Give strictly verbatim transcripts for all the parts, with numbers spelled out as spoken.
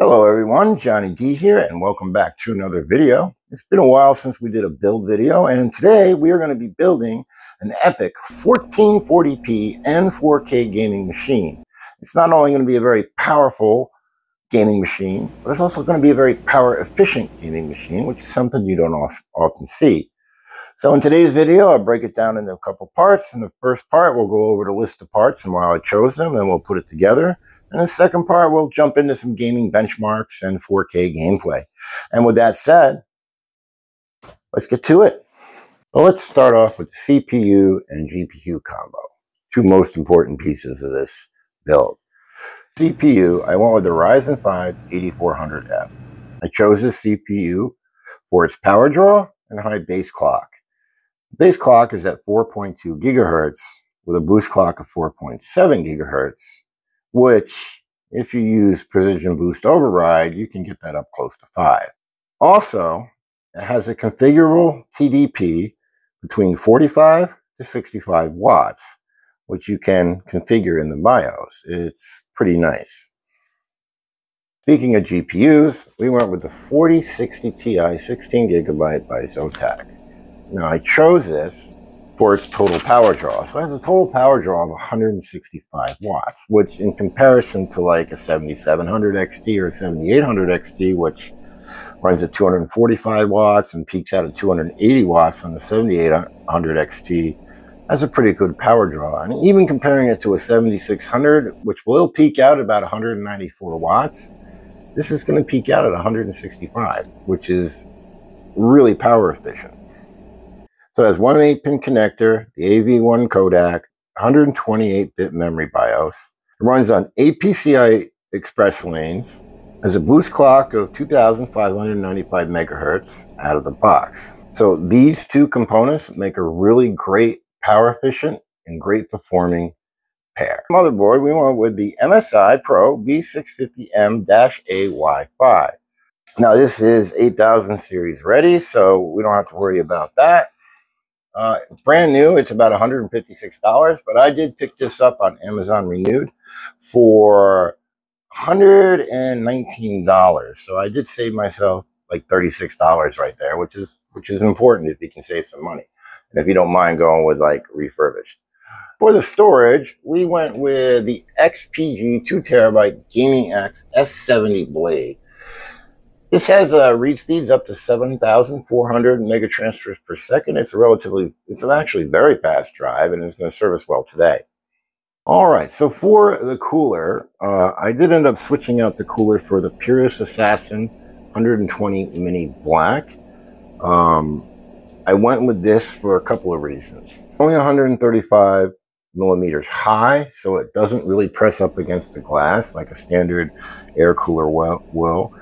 Hello everyone, Johnny D here, and welcome back to another video. It's been a while since we did a build video, and today we are going to be building an epic fourteen forty p and four K gaming machine. It's not only going to be a very powerful gaming machine, but it's also going to be a very power efficient gaming machine, which is something you don't often see. So in today's video, I'll break it down into a couple parts. In the first part, we'll go over the list of parts and why I chose them, and we'll put it together. In the second part, we'll jump into some gaming benchmarks and four K gameplay. And with that said, let's get to it. Well, let's start off with the C P U and G P U combo, two most important pieces of this build. C P U, I went with the Ryzen five eighty-four hundred F. I chose this C P U for its power draw and high base clock. The base clock is at four point two gigahertz with a boost clock of four point seven gigahertz. Which, if you use Precision Boost Override, you can get that up close to five. Also, it has a configurable T D P between forty-five to sixty-five watts, which you can configure in the BIOS. It's pretty nice. Speaking of G P Us, we went with the forty sixty T I sixteen gigabyte by Zotac. Now, I chose this for its total power draw. So it has a total power draw of one hundred sixty-five watts, which in comparison to like a seventy-seven hundred X T or a seventy-eight hundred X T, which runs at two hundred forty-five watts and peaks out at two hundred eighty watts on the seventy-eight hundred X T, has a pretty good power draw. And even comparing it to a seventy-six hundred, which will peak out at about one hundred ninety-four watts, this is gonna peak out at one hundred sixty-five, which is really power efficient. So it has one eight pin connector, the A V one Kodak, one hundred twenty-eight bit memory BIOS. It runs on A P C I Express lanes, has a boost clock of two thousand five hundred ninety-five megahertz out of the box. So these two components make a really great power efficient and great performing pair. Motherboard, we went with the M S I Pro B six fifty M A W I F I. Now this is eight thousand series ready, so we don't have to worry about that. Uh, brand new, it's about one hundred fifty-six dollars, but I did pick this up on Amazon Renewed for one hundred nineteen dollars. So I did save myself like thirty-six dollars right there, which is which is important if you can save some money. And if you don't mind going with like refurbished. For the storage, we went with the X P G two terabyte Gaming X S seventy Blade. This has uh, read speeds up to seven thousand four hundred megatransfers per second. It's a relatively, it's an actually very fast drive, and it's going to serve us well today. All right, so for the cooler, uh, I did end up switching out the cooler for the Peerless Assassin one twenty Mini Black. Um, I went with this for a couple of reasons. Only one hundred thirty-five millimeters high, so it doesn't really press up against the glass like a standard air cooler will.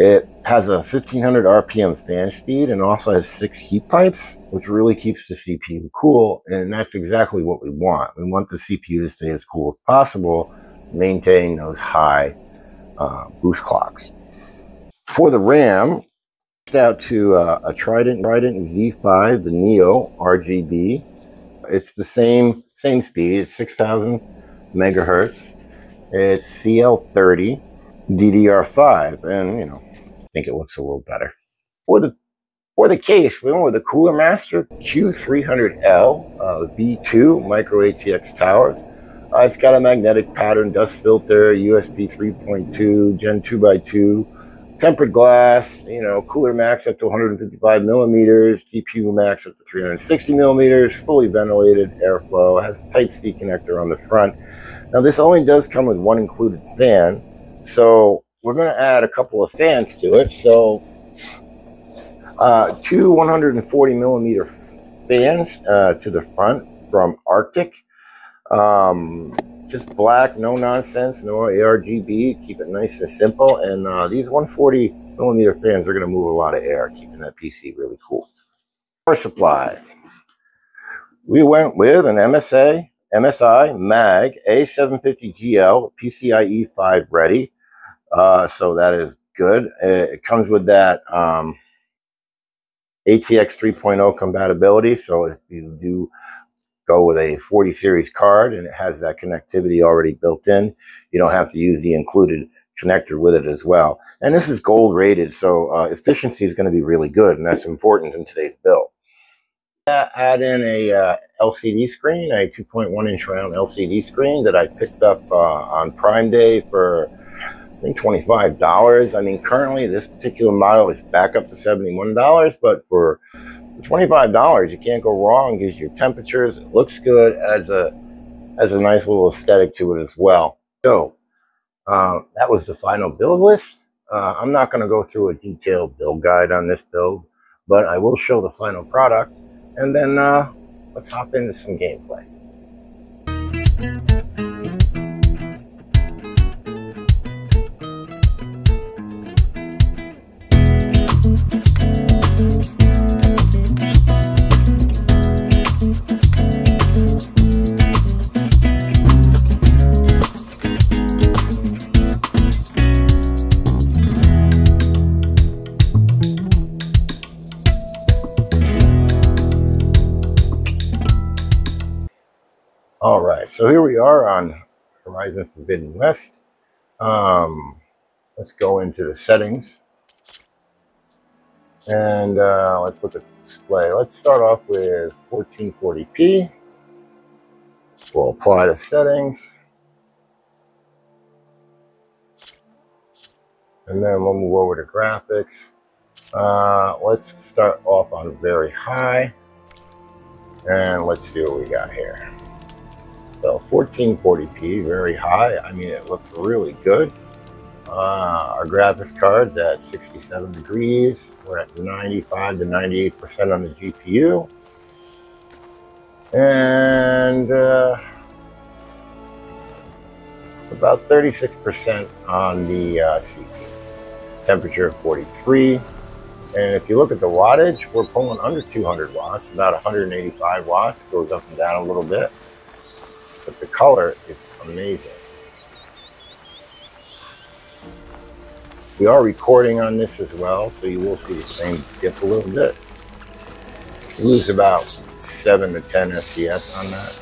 It has a fifteen hundred R P M fan speed and also has six heat pipes, which really keeps the C P U cool. And that's exactly what we want. We want the C P U to stay as cool as possible, maintain those high uh, boost clocks. For the RAM, it's out to uh, a Trident, Trident Z five, the Neo R G B. It's the same, same speed. It's six thousand megahertz. It's C L thirty. D D R five, and you know, I think it looks a little better. For the for the case, we went with the Cooler Master Q three hundred L uh, V two micro A T X tower. Uh, it's got a magnetic pattern, dust filter, U S B three point two, Gen two by two, tempered glass. You know, Cooler Max up to one hundred fifty-five millimeters, G P U Max up to three hundred sixty millimeters, fully ventilated airflow. It has a Type C connector on the front. Now, this only does come with one included fan. So we're going to add a couple of fans to it. So uh, two one hundred forty millimeter fans uh, to the front from Arctic. Um, just black, no nonsense, no A R G B. Keep it nice and simple. And uh, these one hundred forty millimeter fans are going to move a lot of air, keeping that P C really cool. Power supply. We went with an M S I MAG A seven fifty G L PCIe five ready. Uh, so that is good. It comes with that um, A T X three point oh compatibility. So if you do go with a forty series card and it has that connectivity already built in, you don't have to use the included connector with it as well. And this is gold rated, so uh, efficiency is going to be really good, and that's important in today's build. Uh, add in a uh, L C D screen, a two point one inch round L C D screen that I picked up uh, on Prime Day for I think twenty-five dollars. I mean, currently this particular model is back up to seventy-one dollars, but for twenty-five dollars, you can't go wrong. It gives you temperatures. It looks good, as a as a nice little aesthetic to it as well. So uh, that was the final build list. Uh, I'm not going to go through a detailed build guide on this build, but I will show the final product, and then uh, let's hop into some gameplay. So here we are on Horizon Forbidden West. Um, let's go into the settings. And uh, let's look at the display. Let's start off with fourteen forty p. We'll apply the settings. And then we'll move over to graphics. Uh, let's start off on very high. And let's see what we got here. So fourteen forty p, very high. I mean, it looks really good. Uh, our graphics card's at sixty-seven degrees. We're at ninety-five to ninety-eight percent on the G P U. And uh, about thirty-six percent on the uh, C P U. Temperature of forty-three. And if you look at the wattage, we're pulling under two hundred watts, about one hundred eighty-five watts. Goes up and down a little bit. But the color is amazing. We are recording on this as well, so you will see the frame dip a little bit. We lose about seven to ten F P S on that.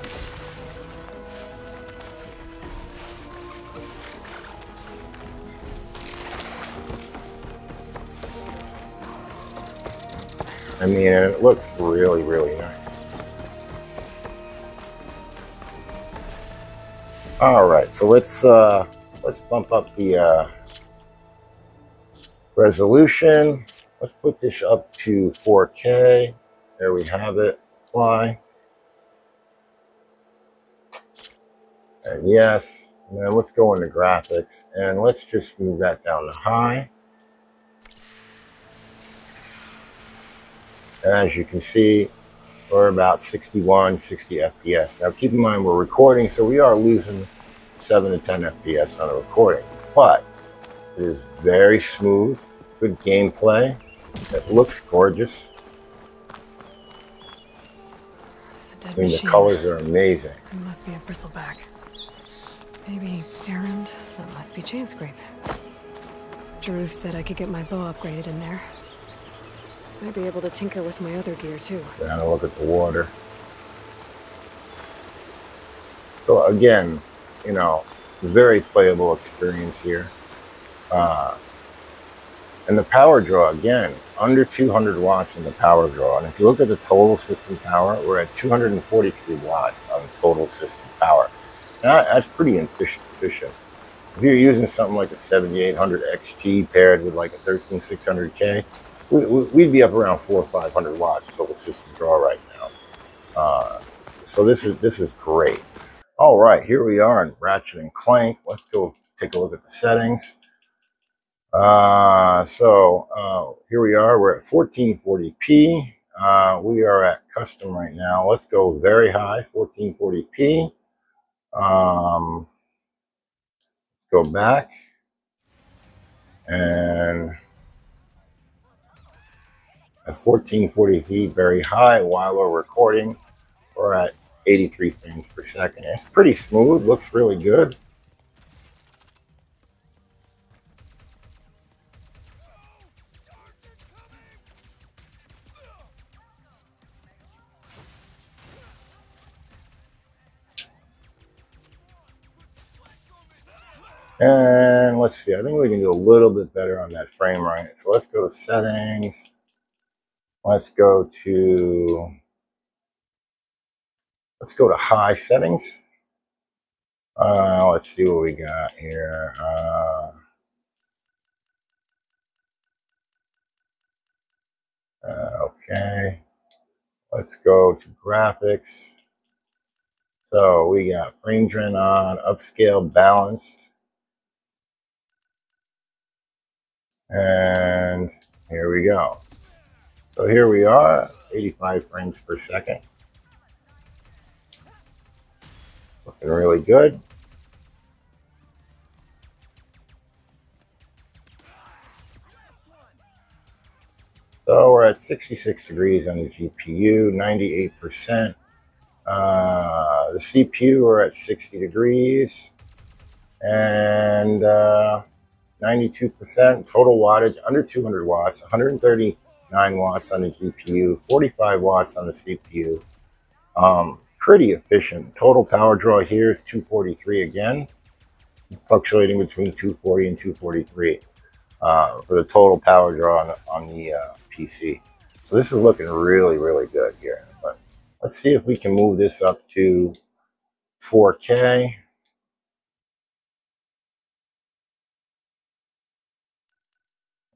I mean, it looks really, really nice. All right, so let's uh, let's bump up the uh, resolution. Let's put this up to four K. There we have it. Apply. And yes. Now let's go into graphics and let's just move that down to high. And as you can see, or about sixty-one, sixty F P S. Now keep in mind we're recording, so we are losing seven to ten F P S on a recording, but it is very smooth, good gameplay. It looks gorgeous. I mean, machine. The colors are amazing. It must be a bristleback. Maybe errand, that must be chain scrape. Jeruf said I could get my bow upgraded in there. I'd be able to tinker with my other gear too. Gotta look at the water. So again, you know, very playable experience here. Uh, and the power draw, again, under two hundred watts in the power draw. And if you look at the total system power, we're at two hundred forty-three watts on total system power. Now, that's pretty efficient. If you're using something like a seventy-eight hundred X T paired with like a thirteen six hundred K, we'd be up around four or five hundred watts total system draw right now. Uh, so this is this is great. All right, here we are in Ratchet and Clank. Let's go take a look at the settings. Uh, so uh, here we are. We're at fourteen forty p. Uh, we are at custom right now. Let's go very high, fourteen forty p. Um, go back and. At fourteen forty p, very high, while we're recording, we're at eighty-three frames per second. It's pretty smooth, looks really good. And let's see. I think we can do a little bit better on that frame rate. So let's go to settings. Let's go to, let's go to high settings. Uh, let's see what we got here. Uh, uh, okay. Let's go to graphics. So we got frame trend on, upscale balanced. And here we go. So here we are, eighty-five frames per second. Looking really good. So we're at sixty-six degrees on the G P U, ninety-eight percent. Uh, the C P U, we're at sixty degrees. And uh, ninety-two percent total wattage, under two hundred watts, one hundred thirty-nine watts on the G P U, forty-five watts on the C P U. Um, pretty efficient. Total power draw here is two forty-three again, fluctuating between two forty and two forty-three uh, for the total power draw on, on the uh, P C. So this is looking really, really good here. But let's see if we can move this up to four K.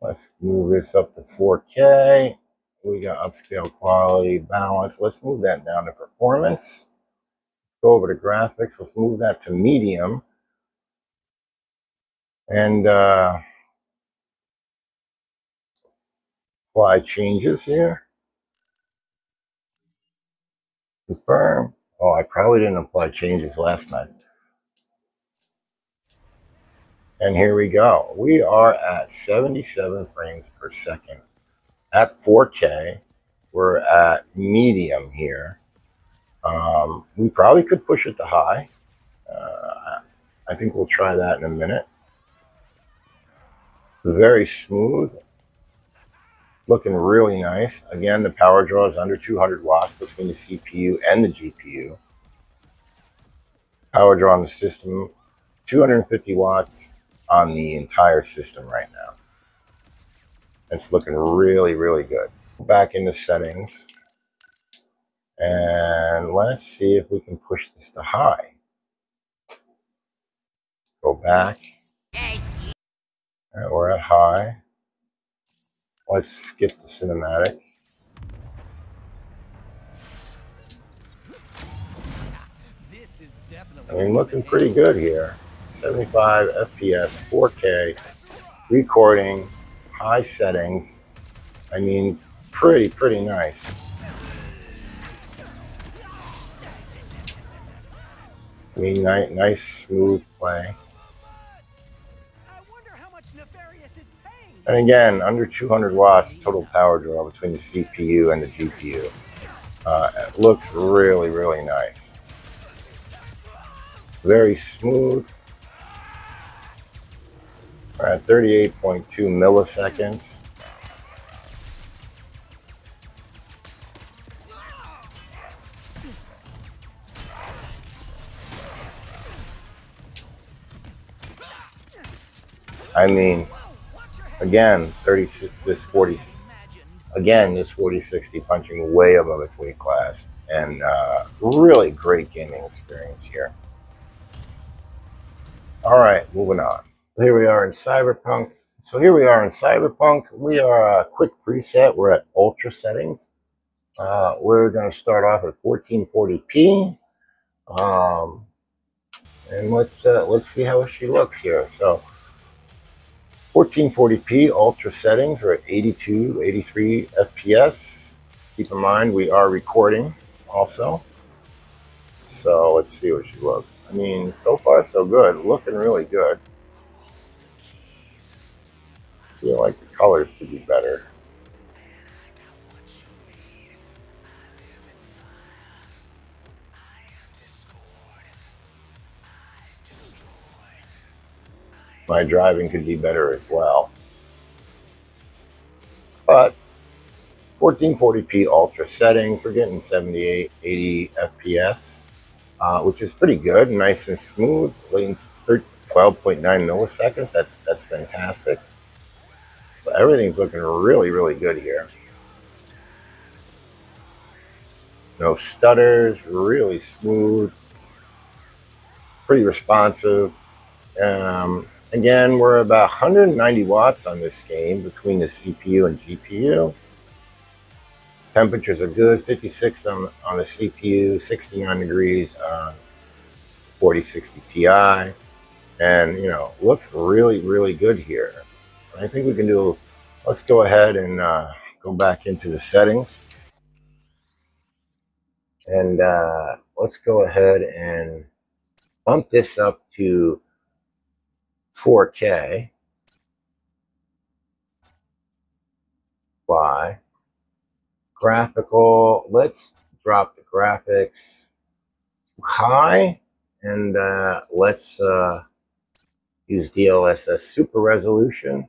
Let's move this up to four K. We got upscale, quality, balance. Let's move that down to performance. Go over to graphics. Let's move that to medium. And uh, apply changes here. Confirm. Oh, I probably didn't apply changes last time. And here we go. We are at seventy-seven frames per second. At four K, we're at medium here. Um, we probably could push it to high. Uh, I think we'll try that in a minute. Very smooth. Looking really nice. Again, the power draw is under two hundred watts between the C P U and the G P U. Power draw on the system, two hundred fifty watts on the entire system right now. It's looking really, really good. Back into settings. And let's see if we can push this to high. Go back. All right, we're at high. Let's skip the cinematic. I mean, looking pretty good here. seventy-five F P S, four K, recording, high settings. I mean, pretty, pretty nice. I mean, ni nice, smooth play. And again, under two hundred watts total power draw between the C P U and the G P U. Uh, it looks really, really nice. Very smooth. We're at thirty-eight point two milliseconds. I mean, again, thirty-six, this forty, again, this forty sixty punching way above its weight class, and uh, really great gaming experience here. All right, moving on. Here we are in Cyberpunk. So here we are in Cyberpunk. We are a quick preset. We're at ultra settings. Uh, we're going to start off at fourteen forty P, um, and let's uh, let's see how she looks here. So fourteen forty P ultra settings. We're at eighty-two, eighty-three F P S. Keep in mind we are recording also. So let's see what she looks. I mean, so far so good. Looking really good. Feel like the colors could be better. My driving could be better as well. But fourteen forty P ultra settings, we're getting seventy-eight, eighty F P S, uh, which is pretty good, nice and smooth. Latency twelve point nine milliseconds. That's that's fantastic. So everything's looking really, really good here. No stutters, really smooth, pretty responsive. Um, again, we're about one hundred ninety watts on this game between the C P U and G P U. Temperatures are good, fifty-six on, on the C P U, sixty-nine degrees on forty sixty T I. And, you know, looks really, really good here. I think we can do, let's go ahead and uh, go back into the settings. And uh, let's go ahead and bump this up to four K. Apply. Graphical, let's drop the graphics high, and uh, let's uh, use D L S S super resolution.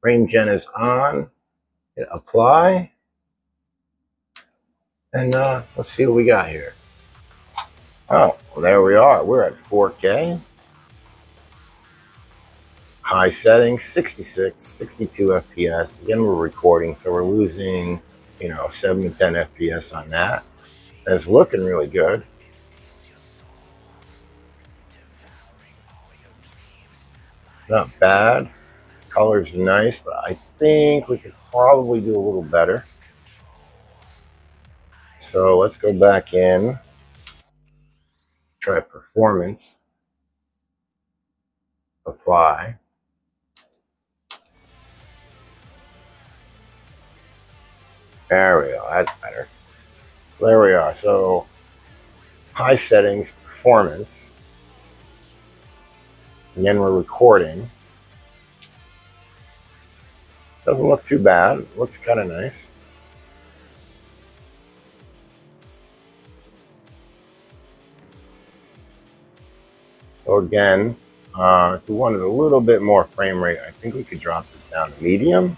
Frame gen is on. Hit apply. And uh, let's see what we got here. Oh, well, there we are. We're at four K. High settings, sixty-six, sixty-two F P S. Again, we're recording, so we're losing, you know, seven to ten F P S on that. And it's looking really good. Not bad. Colors are nice, but I think we could probably do a little better. So let's go back in, try performance, apply. There we go, that's better. There we are, so high settings, performance, and then we're recording. Doesn't look too bad, looks kind of nice. So again, uh, if we wanted a little bit more frame rate, I think we could drop this down to medium.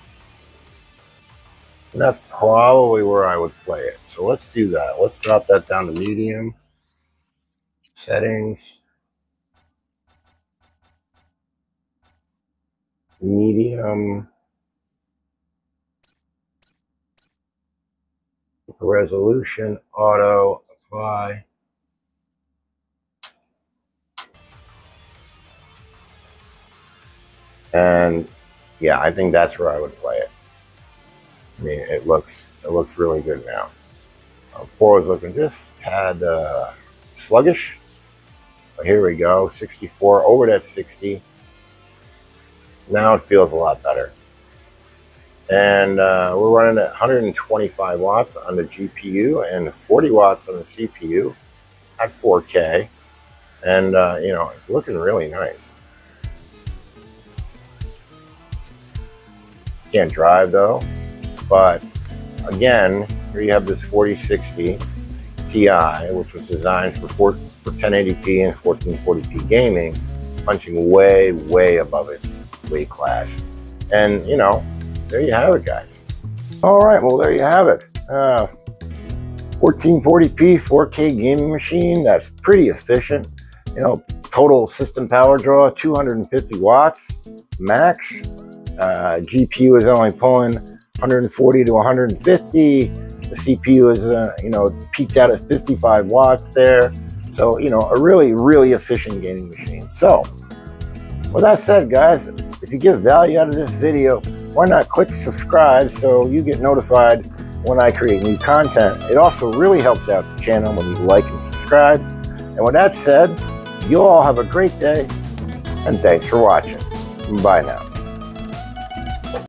And that's probably where I would play it. So let's do that. Let's drop that down to medium. Settings. Medium. Resolution, auto, apply. And yeah, I think that's where I would play it. I mean, it looks it looks really good now. Um, four was looking just tad uh, sluggish, but here we go. sixty-four over that sixty. Now it feels a lot better. And uh, we're running at one hundred twenty-five watts on the G P U and forty watts on the C P U at four K. And uh, you know, it's looking really nice. Can't drive though, but again, here you have this forty sixty T I, which was designed for, for ten eighty P and fourteen forty P gaming, punching way, way above its weight class. And you know, there you have it, guys. All right, well, there you have it. Uh, fourteen forty P four K gaming machine. That's pretty efficient. You know, total system power draw two hundred fifty watts max. Uh, G P U is only pulling one forty to one fifty. The C P U is, uh, you know, peaked out at fifty-five watts there. So, you know, a really, really efficient gaming machine. So, with that said, guys, if you get value out of this video, why not click subscribe so you get notified when I create new content. It also really helps out the channel when you like and subscribe. And with that said, you all have a great day, and thanks for watching. Bye now.